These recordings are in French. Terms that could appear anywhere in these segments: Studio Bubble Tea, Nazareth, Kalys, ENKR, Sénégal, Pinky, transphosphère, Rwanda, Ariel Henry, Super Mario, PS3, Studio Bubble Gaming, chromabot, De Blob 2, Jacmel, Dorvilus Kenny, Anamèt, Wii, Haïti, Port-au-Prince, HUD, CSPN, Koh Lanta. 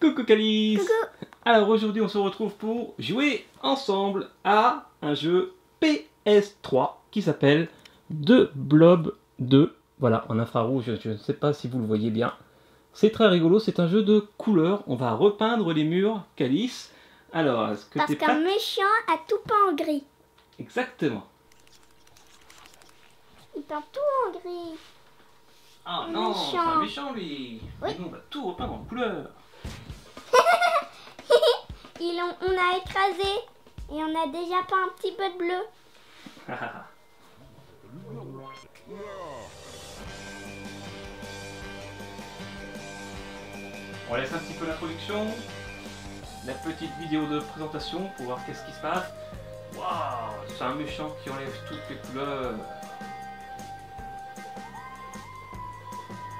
Coucou Kalys. Coucou. Alors aujourd'hui on se retrouve pour jouer ensemble à un jeu PS3 qui s'appelle De Blob 2. Voilà, en infrarouge, je ne sais pas si vous le voyez bien. C'est très rigolo, c'est un jeu de couleurs. On va repeindre les murs, Kalys. Alors, est-ce que parce qu'un méchant a tout peint en gris. Exactement. Il peint tout en gris. Ah non, c'est un méchant lui. Oui. Nous, on va tout repeindre en couleur. On a écrasé et on a déjà peint un petit peu de bleu. On laisse un petit peu l'introduction, la petite vidéo de présentation pour voir qu'est-ce qui se passe. Waouh, c'est un méchant qui enlève toutes les couleurs.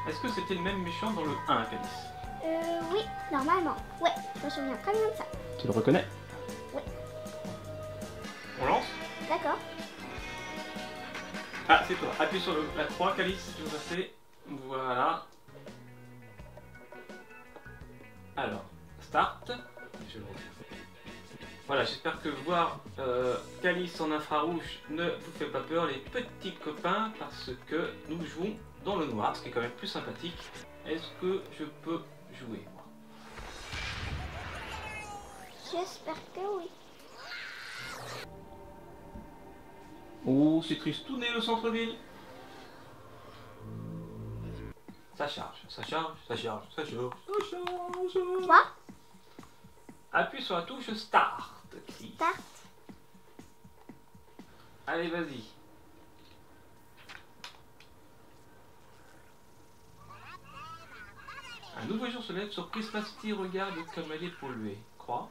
Est-ce que c'était le même méchant dans le 1, Kalys? Oui, normalement. Ouais, je me souviens très bien de ça. Tu le reconnais? Oui. On lance? D'accord. Ah, c'est toi. Appuie sur la 3, Kalys, tu veux passer. Voilà. Alors, start. Voilà, j'espère que voir Kalys en infrarouge ne vous fait pas peur, les petits copains, parce que nous jouons dans le noir, ce qui est quand même plus sympathique. Est-ce que je peux jouer? J'espère que oui. Oh, c'est tristouné le centre-ville. Ça charge, ça charge, ça charge, ça charge, ça charge. Quoi? Appuie sur la touche Start. Start. Allez, vas-y. Un nouveau jour se lève sur Christmas-Tea, regarde comme elle est polluée. Croix.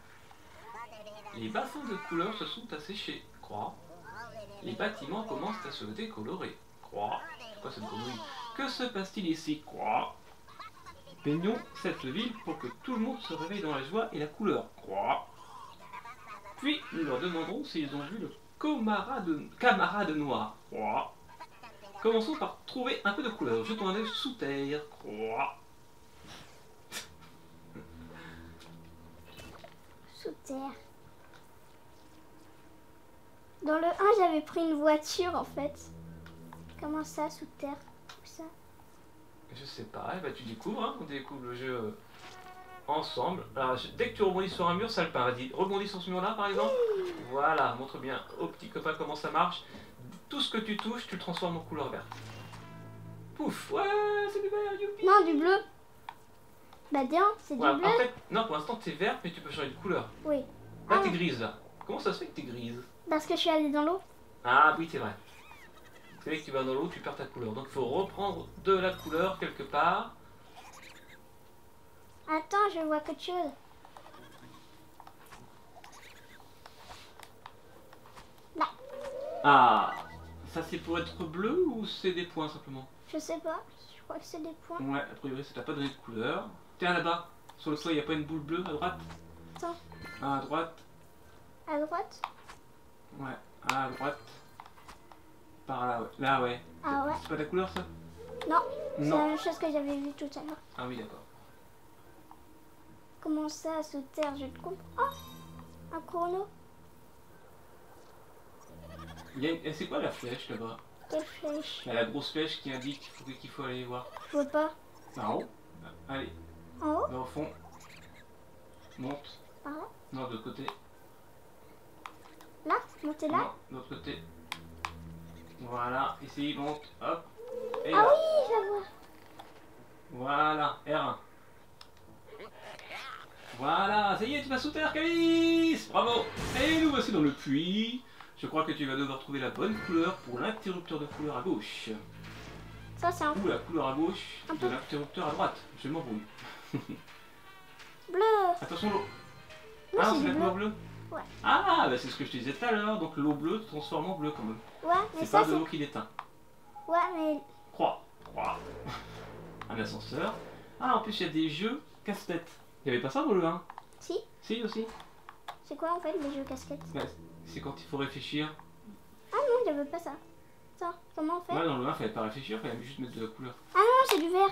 Les bassins de couleurs se sont asséchés. Croix. Les bâtiments commencent à se décolorer. Croix. Pourquoi cette grenouille? Que se passe-t-il ici? Croix. Peignons cette ville pour que tout le monde se réveille dans la joie et la couleur. Croix. Puis nous leur demanderons s'ils ont vu le camarade noir. Croix. Commençons par trouver un peu de couleur. Jetons un œil sous terre. Croix. Sous terre. Dans le 1, j'avais pris une voiture en fait. Comment ça, sous terre? Où ça? Je sais pas, eh ben, tu découvres, hein, on découvre le jeu ensemble. Alors, dès que tu rebondis sur un mur, ça le peint. Rebondis sur ce mur-là par exemple. Oui. Voilà, montre bien au petit copain comment ça marche. Tout ce que tu touches, tu le transformes en couleur verte. Pouf, ouais, c'est du vert, youpi. Non, du bleu. Bah non, c'est du bleu. En fait, non, pour l'instant t'es verte, mais tu peux changer de couleur. Oui. Là t'es grise là. Comment ça se fait que t'es grise? Parce que je suis allée dans l'eau. Ah oui, c'est vrai. C'est vrai que tu vas dans l'eau, tu perds ta couleur. Donc il faut reprendre de la couleur quelque part. Attends, je vois quelque chose. Là. Ah, ça c'est pour être bleu ou c'est des points simplement? Je sais pas, je crois que c'est des points. Ouais, a priori ça t'a pas donné de couleur. Tiens là-bas, sur le toit, il n'y a pas une boule bleue à droite? Attends. À droite. À droite? Ouais, à droite. Par là, ouais. Là, ouais. Ah ouais. C'est pas ta couleur ça? Non, c'est la même chose que j'avais vue tout à l'heure. Ah oui, d'accord. Comment ça, sous terre, je te comprends. Oh, un chrono. C'est quoi la flèche là-bas? Quelle flèche? La grosse flèche qui indique qu'il faut aller voir. Je vois pas. En haut? Allez. En haut? Dans le fond. Monte. Par là? Non, de l'autre côté. Là? Montez là? Non, de l'autre côté. Voilà, ici, monte, hop. Et ah là. Oui, je la vois. Voilà, R1. Voilà, ça y est, tu vas sous terre, Kalys. Bravo. Et nous voici dans le puits. Je crois que tu vas devoir trouver la bonne couleur pour l'interrupteur de couleur à gauche. Ça, c'est un peu. Ou la couleur à gauche de l'interrupteur à droite. Je m'embrouille. Bleu. Attention, l'eau. Ah, c'est la couleur bleue. Ouais. Ah, bah c'est ce que je te disais tout à l'heure. Donc l'eau bleue se transforme en bleu quand même. Ouais, mais c'est pas de l'eau qui l'éteint. Ouais, mais. Croix. Croix. Un ascenseur. Ah, en plus, il y a des jeux casse-tête. Il n'y avait pas ça dans le 1? Si. Si, aussi. C'est quoi en fait les jeux casse-tête? Ouais. C'est quand il faut réfléchir. Ah non, j'avais pas ça. Ça, comment on fait? Ouais, dans le 1, il fallait pas réfléchir, il fallait juste mettre de la couleur. Ah non, c'est du vert.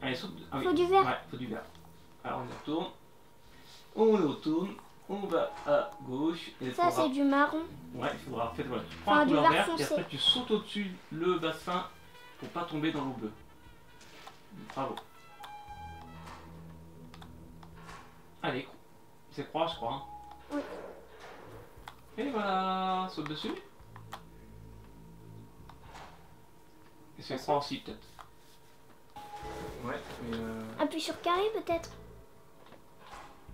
Allez, saute. Ah, oui. Faut du vert. Ouais, faut du vert. Alors on y retourne. on le retourne, on va à gauche. Et ça c'est du marron. Ouais, il faudra faire voilà. Tu prends un couleur vert et après tu sautes au-dessus le bassin pour pas tomber dans l'eau bleue. Bravo. Allez, c'est croix je crois. Hein. Oui. Et voilà, saute dessus. Et c'est croix aussi peut-être. Ouais, mais appuie sur carré peut-être.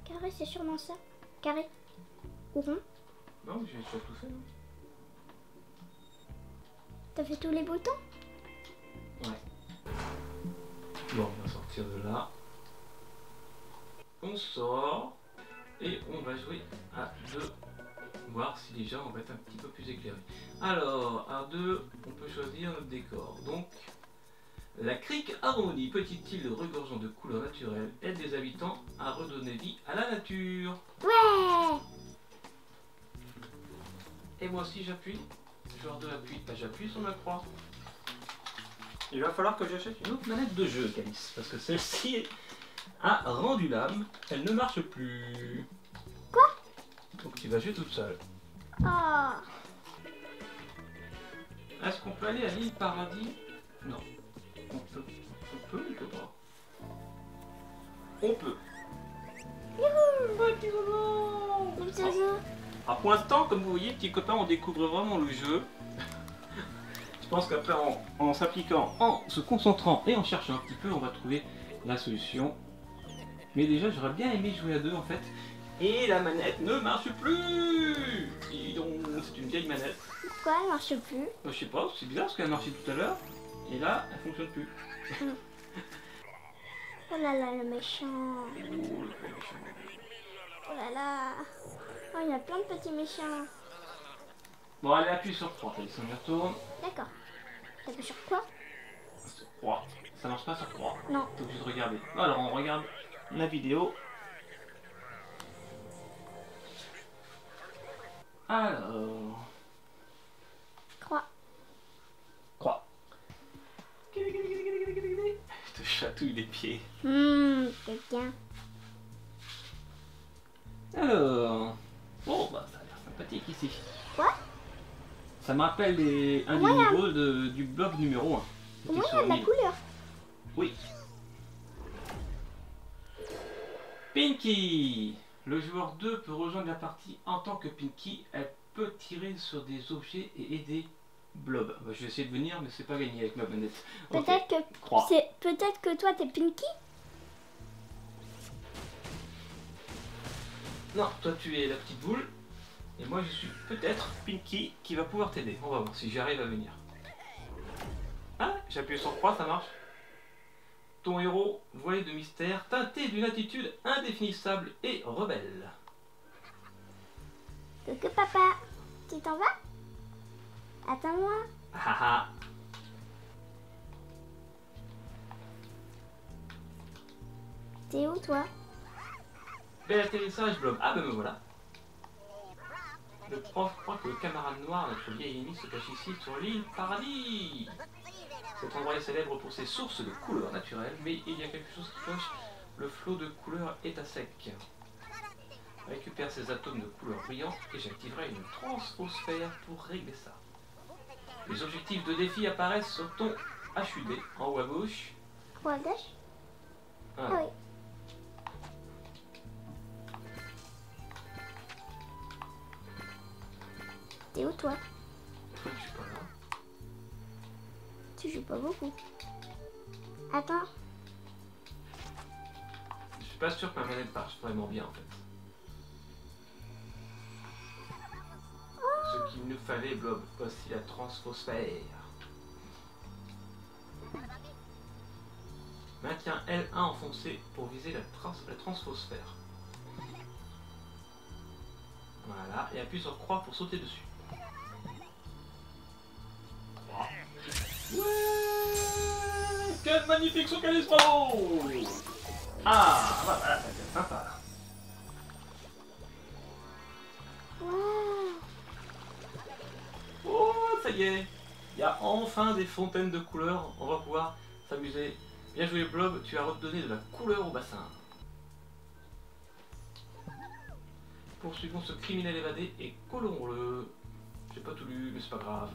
Carré c'est sûrement ça. Carré ou rond. Non, j'ai déjà tout fait. T'as fait tous les boutons. Ouais. Bon, on va sortir de là. On sort et on va jouer à 2. Voir si déjà on va être un petit peu plus éclairé. Alors, à 2, on peut choisir notre décor. Donc, la crique arrondie, petite île regorgeant de couleurs naturelles, aide les habitants à redonner vie à la nature. Ouais. Et moi aussi j'appuie. Joueur 2 appuie. Bah, j'appuie sur ma croix. Il va falloir que j'achète une autre manette de jeu, Kalys, parce que celle-ci a rendu l'âme. Elle ne marche plus. Quoi? Donc tu vas jouer toute seule. Ah. Oh. Est-ce qu'on peut aller à l'île Paradis? Non. On peut. Alors pour l'instant, comme vous voyez, petits copains, on découvre vraiment le jeu. Je pense qu'après, en s'appliquant, en se concentrant et en cherchant un petit peu, on va trouver la solution. Mais déjà, j'aurais bien aimé jouer à deux en fait. Et la manette ne marche plus. C'est une vieille manette. Pourquoi elle marche plus? Je sais pas, c'est bizarre parce qu'elle marchait tout à l'heure. Et là, elle fonctionne plus. Oh là là, le méchant. Oh là là. Oh, il y a plein de petits méchants. Bon, allez, appuie sur 3. Allez, ça me retourne. D'accord. T'appuies sur quoi? Sur 3. Ça marche pas sur 3. Non. T'es obligé de regarder. Alors, on regarde la vidéo. Alors... Je te chatouille les pieds. C'est bien. Alors... Bon, bah ça a l'air sympathique ici. Quoi? Ça me rappelle un des niveaux du blob numéro 1. Au moins il y a de la couleur. Oui. Pinky. Le joueur 2 peut rejoindre la partie en tant que Pinky. Elle peut tirer sur des objets et aider Blob. Bah, je vais essayer de venir, mais c'est pas gagné avec ma manette. Peut-être okay. Peut-être que toi t'es Pinky. Non, toi tu es la petite boule. Et moi je suis peut-être Pinky qui va pouvoir t'aider. On va voir si j'arrive à venir. Ah, j'appuie sur croix, ça marche. Ton héros, voilé de mystère, teinté d'une attitude indéfinissable et rebelle. Coucou papa, tu t'en vas ? Attends-moi. Ah, t'es où toi? Bel atterrissage Blob. Ah ben me voilà. Le prof croit que le camarade noir, notre vieil ennemi, se cache ici sur l'île Paradis. Cet endroit est célèbre pour ses sources de couleurs naturelles, mais il y a quelque chose qui cloche. Le flot de couleurs est à sec. Récupère ces atomes de couleurs brillantes et j'activerai une transposphère pour régler ça. Les objectifs de défi apparaissent sur ton HUD, en haut à gauche. En haut à gauche? Ah oui. T'es où toi? Je suis pas là. Tu joues pas beaucoup. Attends. Je suis pas sûr que ma manette marche vraiment bien en fait. Ce qu'il nous fallait, Blob, voici la transphosphère. Maintiens L1 enfoncé pour viser la transphosphère. Voilà, et appuie sur croix pour sauter dessus. Ouais, quel magnifique saut Kalys, bravo! Ah, voilà, c'est sympa. Ça y est, il y a enfin des fontaines de couleurs, on va pouvoir s'amuser. Bien joué Blob, tu as redonné de la couleur au bassin. Poursuivons ce criminel évadé et collons-le. J'ai pas tout lu, mais c'est pas grave.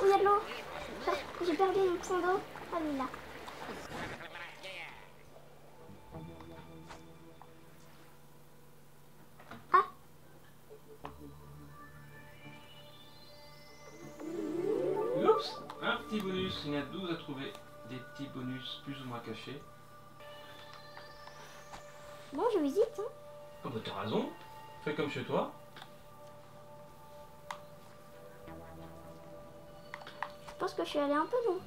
Où y a de l'eau? J'ai perdu une pointe d'eau. Ah oui, là. Bonus, il y en a 12 à trouver, des petits bonus plus ou moins cachés. Bon, je visite. Hein. Oh bah t'as raison, fais comme chez toi. Je pense que je suis allée un peu loin.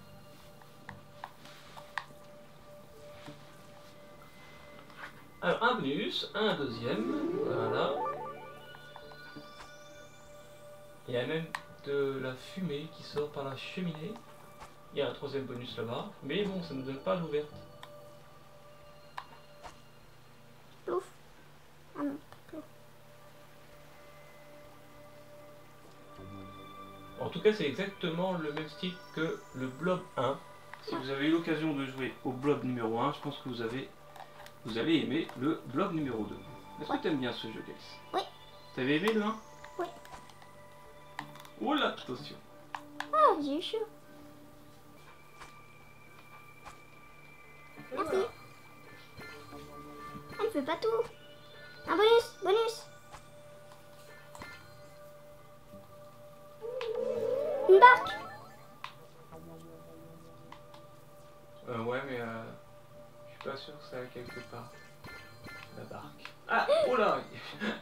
Alors un bonus, un deuxième, voilà. Il y a même de la fumée qui sort par la cheminée. Il y a un troisième bonus là-bas, mais bon, ça ne donne pas l'ouverte. Plouf. Ah non, plouf. En tout cas, c'est exactement le même style que le Blob 1. Si vous avez eu l'occasion de jouer au Blob numéro 1, je pense que vous allez aimer le Blob numéro 2. Est-ce que tu aimes bien ce jeu, Kalys? Oui. Tu avais aimé le 1? Oui. Oh là, attention. Ah, j'ai eu chaud. Merci. On ne fait pas tout. Un bonus, bonus. Une barque. Ouais, mais je suis pas sûr que ça aille quelque part. La barque. Ah, oh là.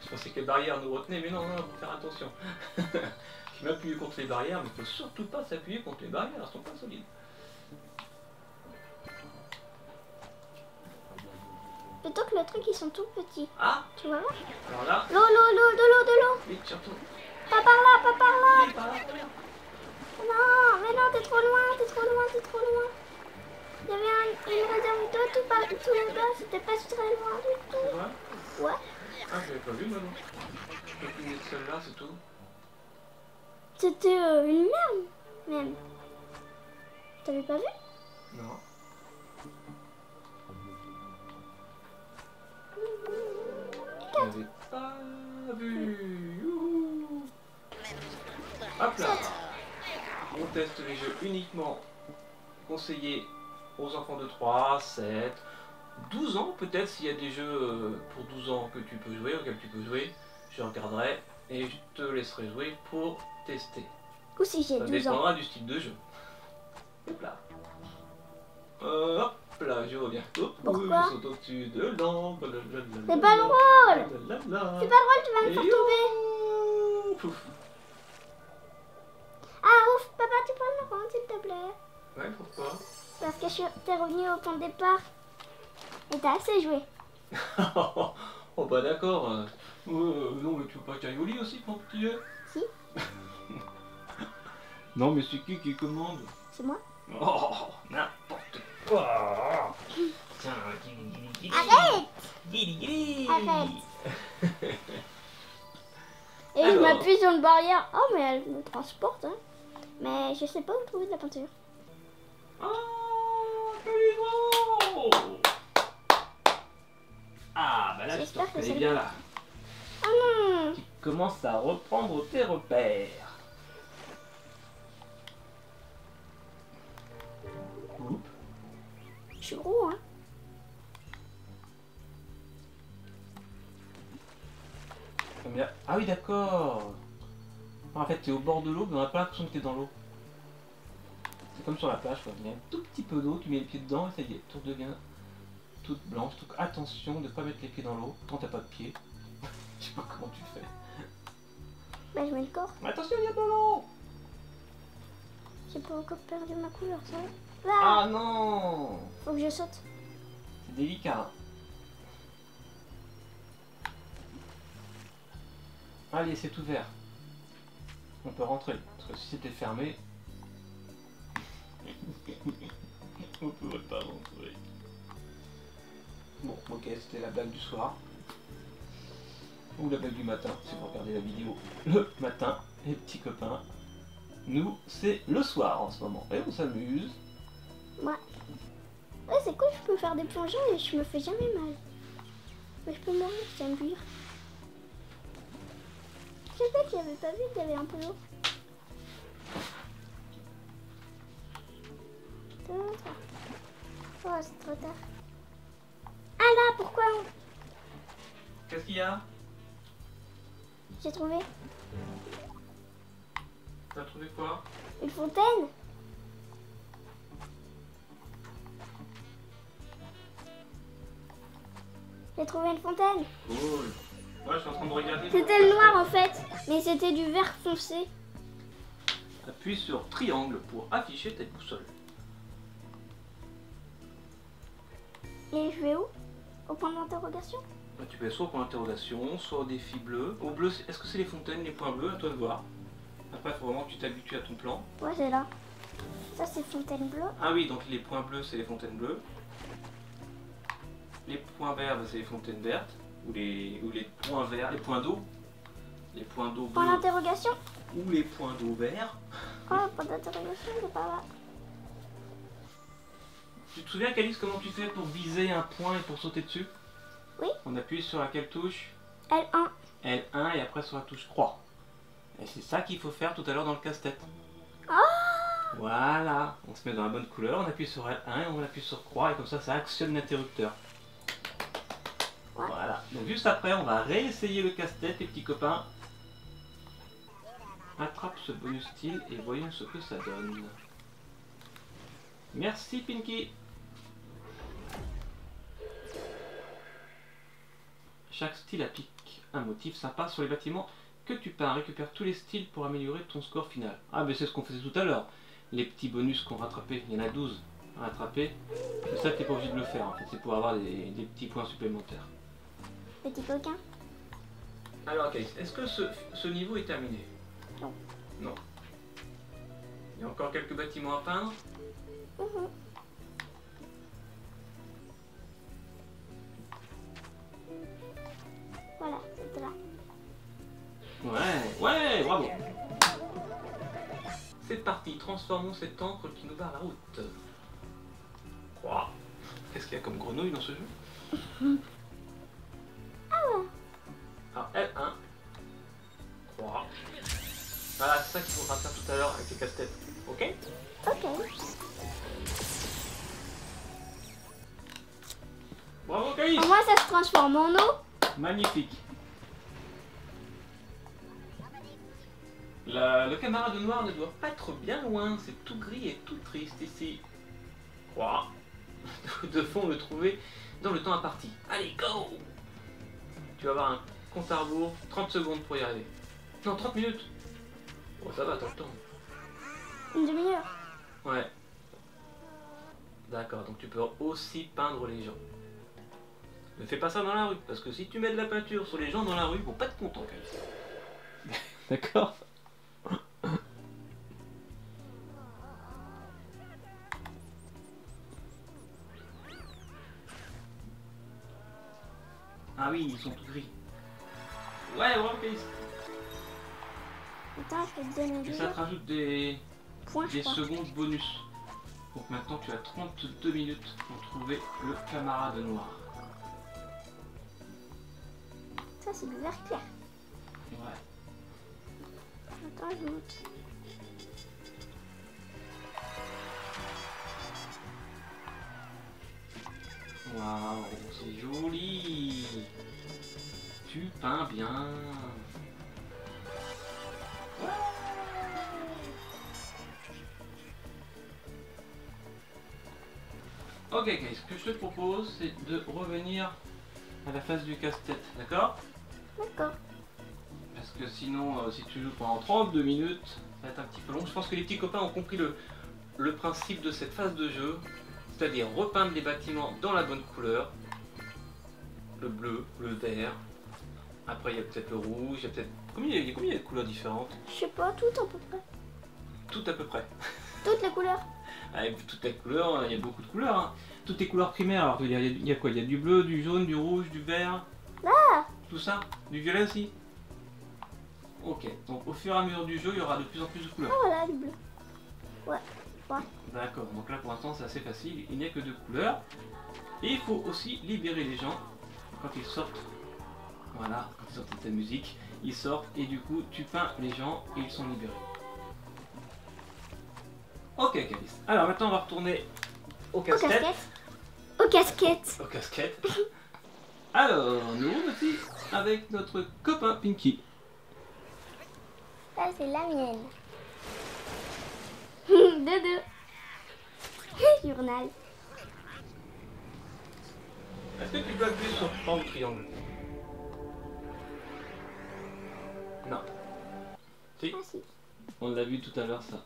Je pensais que les barrières nous retenaient, mais non, non, faut faire attention. Je m'appuie contre les barrières, mais il ne faut surtout pas s'appuyer contre les barrières, elles ne sont pas solides. Plutôt que le truc, ils sont tout petits. Ah, tu vois là? Alors là. L'eau, l'eau, l'eau, de l'eau. Vite, surtout. Pas par là, pas par là. Oui, par là. Non, mais non, t'es trop loin, t'es trop loin, t'es trop loin. Il y avait une réserve d'eau tout par tout le bas, c'était pas très loin du tout. Ouais. Ah, j'avais pas vu, maman. Je peux plus mettre celle-là, c'est tout. C'était une merde, même. T'avais pas vu? Non. Je n'avais pas vu. Youhou. Hop là. On teste les jeux uniquement conseillés aux enfants de 3, 7, 12 ans peut-être, s'il y a des jeux pour 12 ans que tu peux jouer, auxquels tu peux jouer, je regarderai et je te laisserai jouer pour tester. Ou si j'ai 12 ans. Ça dépendra du style de jeu. Hop là. Hop là, je reviens. Pourquoi? Je saute au-dessus de l'ombre. C'est pas drôle. C'est pas drôle, tu vas me faire tomber. Ah ouf, papa, tu peux me rendre s'il te plaît? Ouais, pourquoi? Parce que t'es revenu au point de départ. Et t'as assez joué. Oh bah d'accord. Non mais tu veux pas qu'aille au lit aussi, mon petit jeu? Si. Non mais c'est qui commande? C'est moi. Oh, n'importe quoi. Arrête. Arrête. Et alors, je m'appuie sur une barrière. Oh, mais elle me transporte. Hein. Mais je sais pas où trouver de la peinture. Oh, bravo. Ah, bah là, j'espère que c'est bien là. Ah non. Tu commences à reprendre tes repères. Je suis gros, hein. Ah oui, d'accord. En fait, t'es au bord de l'eau, mais on n'a pas l'impression que t'es dans l'eau. C'est comme sur la plage, quoi. Il y a un tout petit peu d'eau, tu mets les pieds dedans et ça y est, tout devient toute blanche. Donc attention de ne pas mettre les pieds dans l'eau quand t'as pas de pieds. Je sais pas comment tu fais. Bah, je mets le corps. Mais attention, il y a de l'eau. J'ai pas encore perdu ma couleur, ça. Ah non! Faut que je saute. C'est délicat. Allez, c'est ouvert. On peut rentrer. Parce que si c'était fermé, on ne pourrait pas rentrer. Bon, ok, c'était la blague du soir. Ou la blague du matin, si vous regardez la vidéo le matin, les petits copains. Nous, c'est le soir en ce moment. Et on s'amuse. Ouais. Ouais, c'est cool, je peux faire des plongeons et je me fais jamais mal. Mais je peux mourir, je tiens à bouillir. Je sais pas qu'il n'y avait pas vu qu'il y avait un peu d'eau. Oh, c'est trop tard. Ah là, pourquoi on... Qu'est-ce qu'il y a? J'ai trouvé. T'as trouvé quoi? Une fontaine. J'ai trouvé une fontaine. Cool. Ouais, je suis en train de regarder. C'était le noir en fait, mais c'était du vert foncé. Appuie sur triangle pour afficher ta boussole. Et je vais où? Au point d'interrogation? Bah, tu peux soit au point d'interrogation, soit au défi bleu. Au bleu, est-ce que c'est les fontaines, les points bleus? À toi de voir. Après, il faut vraiment que tu t'habitues à ton plan. Ouais, c'est là. Ça, c'est fontaine bleue. Ah oui, donc les points bleus, c'est les fontaines bleues. Les points verts, c'est les fontaines vertes, ou les points verts, les points d'eau. Les points d'eau bleus. Point d'interrogation. Ou les points d'eau verts. Oh, point d'interrogation, c'est pas là. Tu te souviens, Kalys, comment tu fais pour viser un point et pour sauter dessus? Oui. On appuie sur laquelle touche? L1. L1 et après sur la touche croix. Et c'est ça qu'il faut faire tout à l'heure dans le casse-tête. Oh! Voilà. On se met dans la bonne couleur, on appuie sur L1 et on appuie sur croix et comme ça, ça actionne l'interrupteur. Voilà, donc juste après, on va réessayer le casse-tête, les petits copains. Attrape ce bonus style et voyons ce que ça donne. Merci, Pinky. Chaque style applique un motif sympa sur les bâtiments que tu peins. Récupère tous les styles pour améliorer ton score final. Ah, mais c'est ce qu'on faisait tout à l'heure. Les petits bonus qu'on rattrapait, il y en a 12 à rattraper. C'est ça que t'es pas obligé de le faire, en fait. C'est pour avoir des petits points supplémentaires. Petit coquin. Alors, Kalys, est-ce que ce niveau est terminé? Non. Non. Il y a encore quelques bâtiments à peindre. Voilà, c'est là. Ouais, ouais, bravo. C'est parti, transformons cet encre qui nous barre la route. Waouh, qu'est-ce qu'il y a comme grenouille dans ce jeu? Alors L1, 3. Voilà, c'est ça qu'il faudra faire tout à l'heure avec les casse-têtes. Ok? Ok. Bravo Kalys! Moi ça se transforme en eau. Magnifique. Le camarade noir ne doit pas être bien loin, c'est tout gris et tout triste ici. 3. Nous devons le trouver dans le temps imparti. Allez, go! Tu vas avoir un compte à rebours, 30 secondes pour y arriver. Non, 30 minutes. Bon, ça va, t'as le temps. Une demi-heure. Ouais. D'accord, donc tu peux aussi peindre les gens. Ne fais pas ça dans la rue, parce que si tu mets de la peinture sur les gens dans la rue, ils vont pas être contents. D'accord. Ah oui, ils sont tout gris. Ouais, vraiment, Kalys. Attends, je vais te donner un bonus. Et ça te rajoute des secondes bonus. Donc maintenant, tu as 32 minutes pour trouver le camarade noir. Ça, c'est du vert clair. Ouais. Attends, je monte. Waouh, c'est joli. Tu peins bien. Ouais. Ok, guys, ce que je te propose, c'est de revenir à la phase du casse-tête, d'accord? D'accord. Parce que sinon, si tu joues pendant 32 minutes, ça va être un petit peu long. Je pense que les petits copains ont compris le principe de cette phase de jeu. C'est-à-dire repeindre les bâtiments dans la bonne couleur, le bleu, le vert, après il y a peut-être le rouge, il y a peut-être... Combien il y a de couleurs différentes? Je sais pas, toutes à peu près. Toutes à peu près. Toutes les couleurs. avec toutes les couleurs, il y a beaucoup de couleurs, hein. Toutes les couleurs primaires, alors il y a quoi? Il y a du bleu, du jaune, du rouge, du vert, ah, tout ça, du violet aussi. Ok, donc au fur et à mesure du jeu, il y aura de plus en plus de couleurs. Ah voilà, du bleu. Ouais, ouais. D'accord, donc là pour l'instant c'est assez facile, il n'y a que deux couleurs. Et il faut aussi libérer les gens quand ils sortent. Voilà, quand ils sortent de ta musique, ils sortent et du coup tu peins les gens et ils sont libérés. Ok Kalys, alors maintenant on va retourner aux casquettes. Aux casquettes. Aux casquettes. Alors nous aussi avec notre copain Pinky. Ça c'est la mienne. Dodo. Journal. Est-ce que tu dois appuyer sur prend ou triangle? Non. Si. Ah, si. On l'a vu tout à l'heure ça.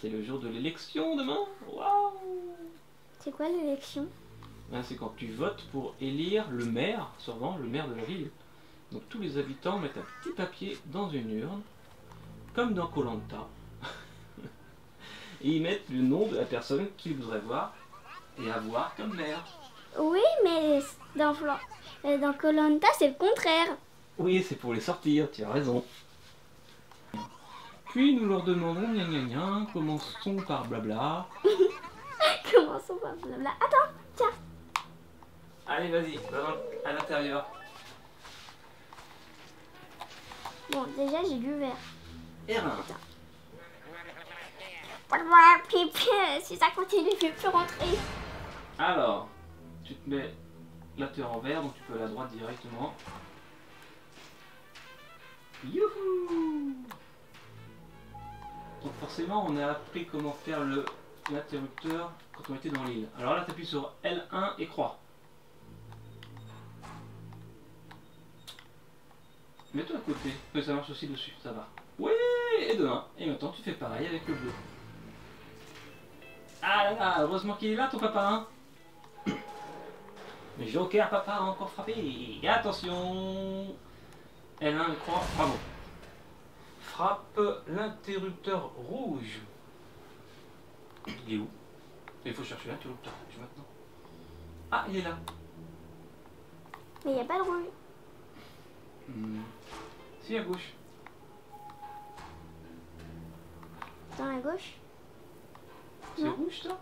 C'est le jour de l'élection demain. Waouh. C'est quoi l'élection? Ah, c'est quand tu votes pour élire le maire, souvent le maire de la ville. Donc tous les habitants mettent un petit papier dans une urne, comme dans Koh Lanta. Et ils mettent le nom de la personne qu'ils voudraient voir et avoir comme maire. Oui, mais dans Koh Lanta, c'est le contraire. Oui, c'est pour les sortir, tu as raison. Puis nous leur demandons gna gna gna, commençons par blabla. Commençons par blabla. Attends, tiens. Allez, vas-y, à l'intérieur. Bon, déjà j'ai du vert. R1. Si ça continue, je ne vais plus rentrer. Alors, tu te mets la terre en vert, donc tu peux aller à droite directement. Youhou! Donc forcément, on a appris comment faire l'interrupteur quand on était dans l'île. Alors là, tu appuies sur L1 et croix. Mets-toi à côté, que ça marche aussi dessus, ça va. Ouais, et demain. Et maintenant, tu fais pareil avec le bleu. Ah là là, heureusement qu'il est là, ton papa, hein. Mais Joker, papa a encore frappé. Et attention. L1, croix, bravo. Frappe l'interrupteur rouge. Il est où? Il faut chercher l'interrupteur rouge maintenant. Ah, il est là. Mais il n'y a pas le rouge. Hmm. Si, à gauche. Dans la gauche? C'est rouge, ça?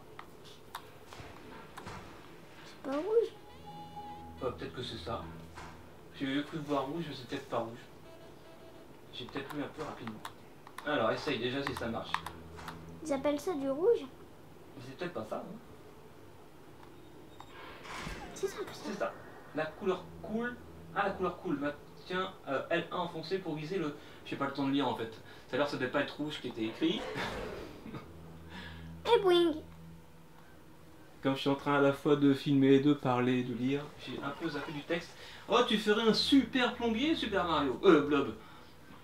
C'est pas rouge. Oh, peut-être que c'est ça. J'ai cru voir rouge, mais c'est peut-être pas rouge. J'ai peut-être lu un peu rapidement. Alors, essaye déjà si ça marche. Ils appellent ça du rouge? C'est peut-être pas ça, non? C'est ça, c'est ça. La couleur cool. Ah, la couleur cool. Tiens, L1 enfoncé pour viser le... J'ai pas le temps de lire en fait. Tout à l'heure, ça devait pas être rouge qui était écrit. Et boing. Comme je suis en train à la fois de filmer, de parler, de lire, j'ai un peu zappé du texte. Oh, tu ferais un super plombier, Super Mario. Blob.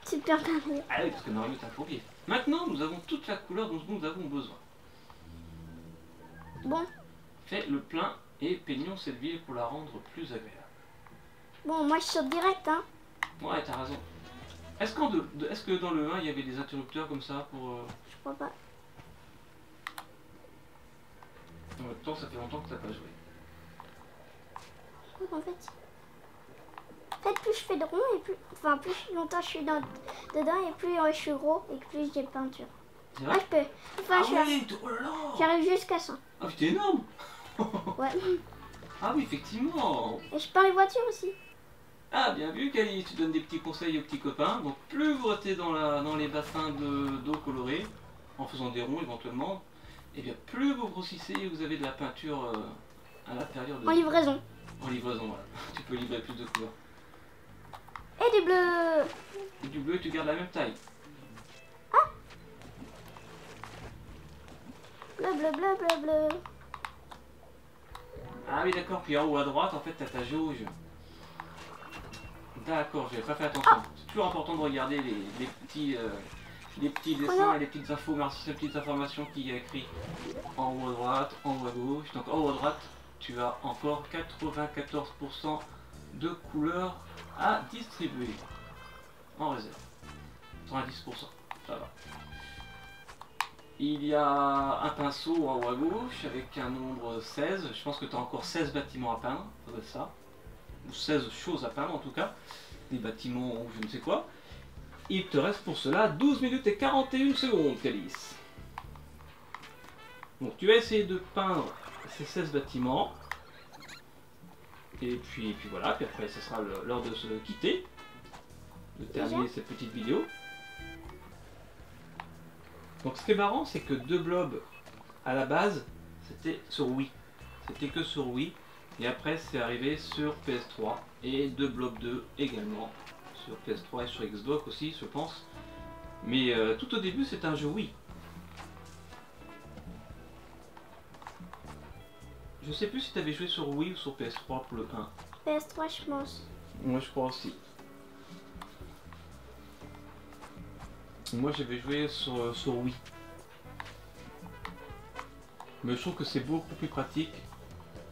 Super Mario. Ah oui, parce que Mario est un plombier. Maintenant, nous avons toute la couleur dont nous avons besoin. Bon. Fais le plein et peignons cette ville pour la rendre plus agréable. Bon, moi je saute direct, hein. Ouais, t'as raison. Est-ce que dans le 1, il y avait des interrupteurs comme ça pour... Je crois pas. En même temps, ça fait longtemps que t'as pas joué. Je crois qu'en fait... Peut-être plus je fais de rond, et plus... Enfin, plus longtemps je suis dedans, et plus je suis gros, et plus j'ai de peinture. C'est vrai? Ouais, je peux. Enfin, j'arrive jusqu'à 100. Ah, t'es énorme. Ouais. Ah oui, effectivement. Et je peins les voitures aussi. Ah, bien vu, Kalys, tu donnes des petits conseils aux petits copains. Donc, plus vous restez dans les bassins d'eau colorée, en faisant des ronds éventuellement, et bien plus vous grossissez et vous avez de la peinture à l'intérieur de... En livraison. En livraison, voilà. Tu peux livrer plus de couleurs. Et du bleu. Et du bleu, tu gardes la même taille. Ah. Bleu, bleu, bleu, bleu, bleu. Ah oui, d'accord. Puis en haut à droite, en fait, t'as ta jauge. D'accord, j'avais pas fait attention. Ah. C'est toujours important de regarder les petits dessins, oh, et les petites infos, ces petites informations qu'il y a écrit en haut à droite, en haut à gauche. Donc en haut à droite, tu as encore 94% de couleurs à distribuer en réserve. 90%, ça va. Il y a un pinceau en haut à gauche avec un nombre 16. Je pense que tu as encore 16 bâtiments à peindre, ça. Ou 16 choses à peindre en tout cas. Des bâtiments ou je ne sais quoi. Il te reste pour cela 12 minutes et 41 secondes, Kalys. Donc tu vas essayer de peindre ces 16 bâtiments. Et puis voilà, puis après ce sera l'heure de se quitter, de terminer cette petite vidéo. Donc ce qui est marrant, c'est que De Blob, à la base, c'était sur Wii. C'était que sur Wii, et après c'est arrivé sur PS3, et De Blob 2 également, sur PS3 et sur Xbox aussi, je pense. Mais tout au début, c'était un jeu Wii. Je sais plus si tu avais joué sur Wii ou sur PS3 pour le 1. PS3, je pense. Moi, je crois aussi. Moi, j'avais joué sur Wii. Mais je trouve que c'est beaucoup plus pratique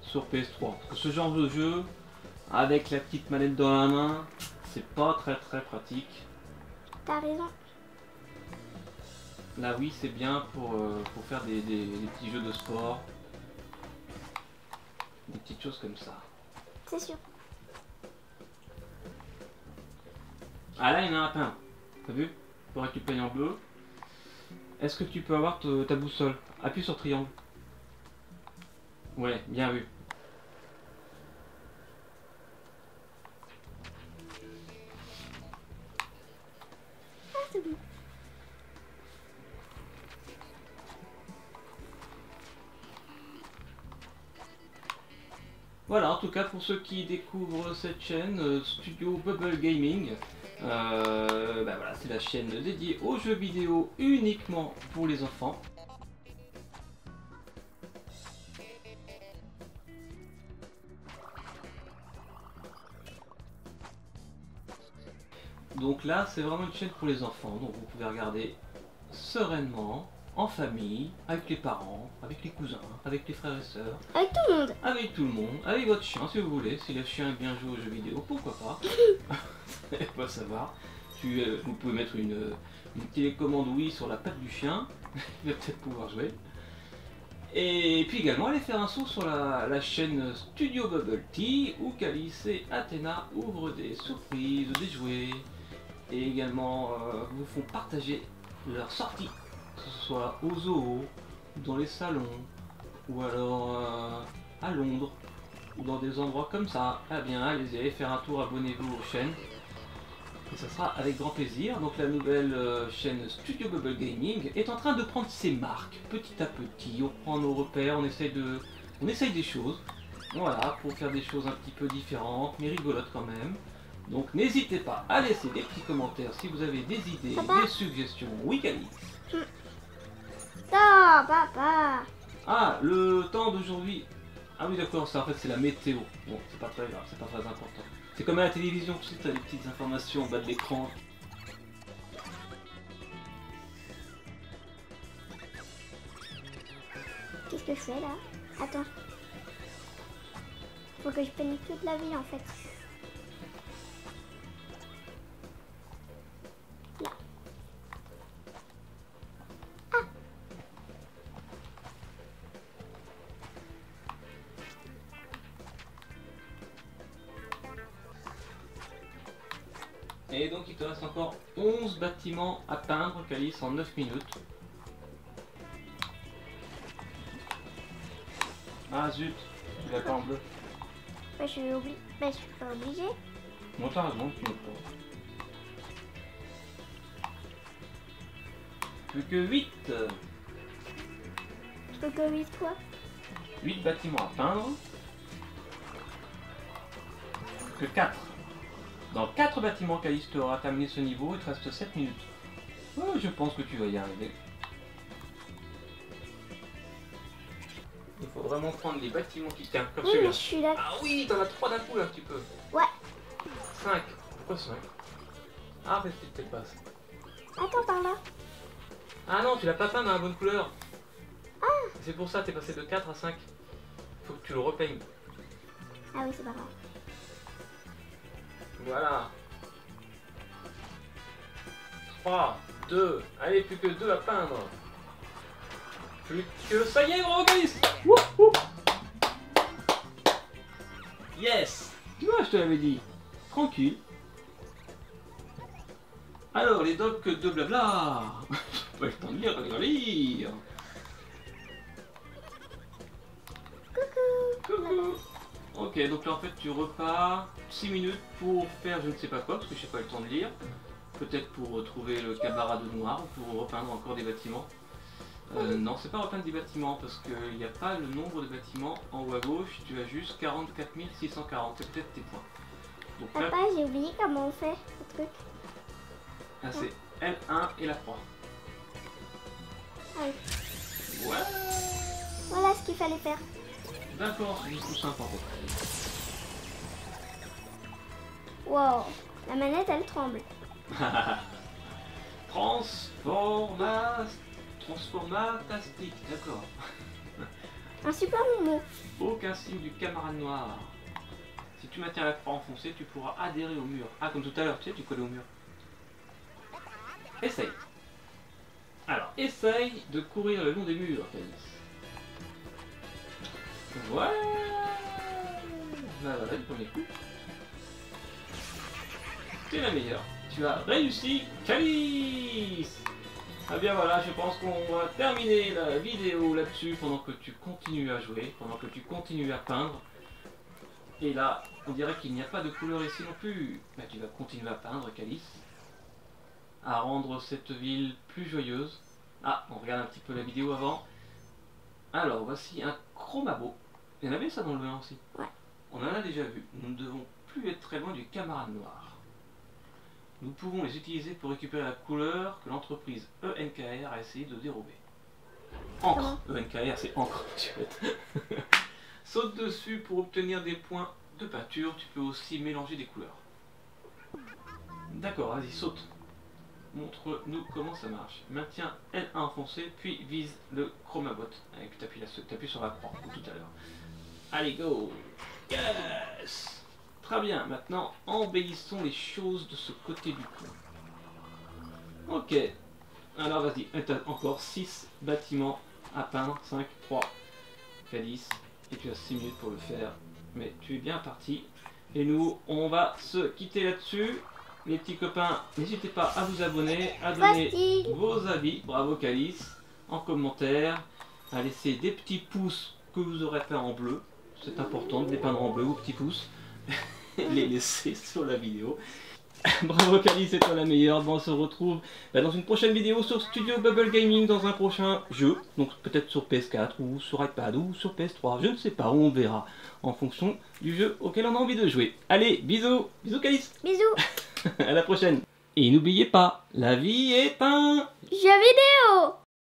sur PS3. Parce que ce genre de jeu, avec la petite manette dans la main, c'est pas très pratique. T'as raison. La Wii, c'est bien pour faire des petits jeux de sport. Des petites choses comme ça. C'est sûr. Ah là, il y en a un pain. T'as vu? Pour récupérer en bleu. Est-ce que tu peux avoir ta boussole? Appuie sur triangle. Ouais, bien vu. Ah, c'est bon. Voilà, en tout cas pour ceux qui découvrent cette chaîne, Studio Bubble Gaming, bah voilà, c'est la chaîne dédiée aux jeux vidéo uniquement pour les enfants. Donc là, c'est vraiment une chaîne pour les enfants, donc vous pouvez regarder sereinement. En famille, avec les parents, avec les cousins, avec les frères et sœurs. Avec tout le monde. Avec tout le monde, avec votre chien si vous voulez. Si le chien est bien joué aux jeux vidéo, pourquoi pas. Pas savoir. Vous pouvez mettre une télécommande Wii sur la patte du chien. Il va peut-être pouvoir jouer. Et puis également, allez faire un saut sur la chaîne Studio Bubble Tea où Kalys et Athéna ouvrent des surprises, des jouets. Et également, vous font partager leurs sorties. Que ce soit au zoo, dans les salons, ou alors à Londres, ou dans des endroits comme ça, eh bien allez-y, allez faire un tour, abonnez-vous aux chaînes, et ça sera avec grand plaisir. Donc la nouvelle chaîne Studio Bubble Gaming est en train de prendre ses marques, petit à petit, on prend nos repères, on essaye des choses, voilà, pour faire des choses un petit peu différentes, mais rigolotes quand même. Donc n'hésitez pas à laisser des petits commentaires si vous avez des idées, papa. Des suggestions, oui Kalys. Non, papa. Ah, le temps d'aujourd'hui. Ah oui, d'accord, ça en fait c'est la météo. Bon, c'est pas très grave, c'est pas très important. C'est comme à la télévision, tu sais, t'as des petites informations en bas de l'écran. Qu'est-ce que je fais là? Attends. Faut que je pénètre toute la ville en fait. Et donc il te reste encore 11 bâtiments à peindre, Kalys, en 9 minutes. Ah zut, tu l'as pas en bleu. Bah je suis obligé. Bah je suis pas obligé. Bon t'as raison, tu n'as pas. Plus que 8. Plus que 8 quoi? 8 bâtiments à peindre. Plus que 4. Dans 4 bâtiments, Kalys, tu auras terminé ce niveau, il te reste 7 minutes. Oh, je pense que tu vas y arriver. Il faut vraiment prendre les bâtiments qui tiennent, comme celui-là. Oui, mais je suis là. Ah oui, t'en as 3 d'un coup là, tu peux. Ouais. 5. Pourquoi 5? Ah, parce que tu te passes. Attends, par là. Ah non, tu l'as pas peint dans la bonne couleur. Ah. C'est pour ça, t'es passé de 4 à 5. Faut que tu le repeignes. Ah oui, c'est pas grave. Voilà. 3, 2, allez, plus que 2 à peindre. plus que... Ça y est, bravo Kalys. Yes. Tu vois, je te l'avais dit. Tranquille. Alors, les docs de blabla. J'ai pas le temps de lire, Coucou. Ok, donc là en fait tu repars 6 minutes pour faire je ne sais pas quoi, parce que j'ai pas le temps de lire. Peut-être pour trouver le cabaret de noir, pour repeindre encore des bâtiments. Non, c'est pas repeindre des bâtiments, parce qu'il n'y a pas le nombre de bâtiments en haut à gauche, tu as juste 44 640, c'est peut-être tes points. Donc, papa, là... j'ai oublié comment on fait ce truc. Ah, c'est L1 et la 3. Ouais. Voilà. Voilà ce qu'il fallait faire. D'accord, c'est tout sympa. Wow, la manette elle tremble. Transformatastique, d'accord. Un super mot. Aucun signe du camarade noir. Si tu maintiens la croix enfoncée, tu pourras adhérer au mur. Ah, comme tout à l'heure, tu sais, tu collais au mur. Essaye. Alors, essaye de courir le long des murs, Kalys. Voilà, voilà, le premier coup. T'es la meilleure. Tu as réussi, Kalys. Ah bien voilà, je pense qu'on va terminer la vidéo là-dessus pendant que tu continues à jouer, pendant que tu continues à peindre. Et là, on dirait qu'il n'y a pas de couleur ici non plus. Bah, tu vas continuer à peindre, Kalys, à rendre cette ville plus joyeuse. Ah, on regarde un petit peu la vidéo avant. Alors, voici un chromabo. Il y en avait ça dans le 1 aussi. Ouais. On en a déjà vu. Nous ne devons plus être très loin du camarade noir. Nous pouvons les utiliser pour récupérer la couleur que l'entreprise ENKR a essayé de dérober. Encre. ENKR, c'est encre. Saute dessus pour obtenir des points de peinture. Tu peux aussi mélanger des couleurs. D'accord, vas-y, saute. Montre-nous comment ça marche. Maintiens L1 enfoncé, puis vise le chromabot. Et puis t'appuies sur la croix, comme tout à l'heure. Allez, go! Yes! Très bien, maintenant, embellissons les choses de ce côté du coup. Ok. Alors, vas-y, t'as encore 6 bâtiments à peindre. 5, 3, Kalys. Et tu as 6 minutes pour le faire. Mais tu es bien parti. Et nous, on va se quitter là-dessus. Les petits copains, n'hésitez pas à vous abonner, à donner vos avis, bravo Kalys, en commentaire, à laisser des petits pouces que vous aurez peints en bleu, c'est important de les peindre en bleu, vos petits pouces, les laisser sur la vidéo. Bravo Kalys, c'est toi la meilleure, bon, on se retrouve dans une prochaine vidéo sur Studio Bubble Gaming, dans un prochain jeu, donc peut-être sur PS4 ou sur iPad ou sur PS3, je ne sais pas, on verra, en fonction du jeu auquel on a envie de jouer. Allez, bisous, bisous Kalys. Bisous. À la prochaine. Et n'oubliez pas, la vie est un jeu vidéo.